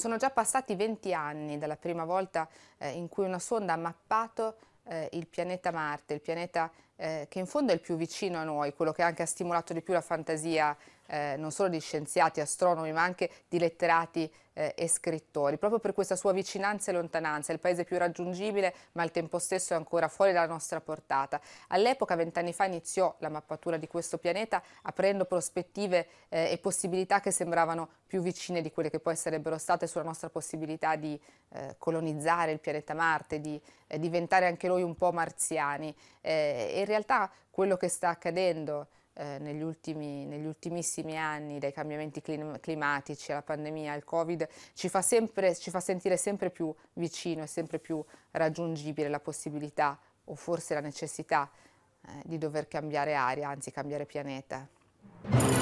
Sono già passati 20 anni dalla prima volta in cui una sonda ha mappato il pianeta Marte, il pianeta che in fondo è il più vicino a noi, quello che anche ha stimolato di più la fantasia non solo di scienziati, astronomi, ma anche di letterati e scrittori, proprio per questa sua vicinanza e lontananza. È il paese più raggiungibile, ma al tempo stesso è ancora fuori dalla nostra portata. All'epoca, 20 anni fa, iniziò la mappatura di questo pianeta, aprendo prospettive e possibilità che sembravano più vicine di quelle che poi sarebbero state sulla nostra possibilità di colonizzare il pianeta Marte, di diventare anche noi un po' marziani. E in realtà quello che sta accadendo negli ultimissimi anni, dai cambiamenti climatici alla pandemia, al Covid, ci fa sentire sempre più vicino e sempre più raggiungibile la possibilità, o forse la necessità, di dover cambiare aria, anzi cambiare pianeta.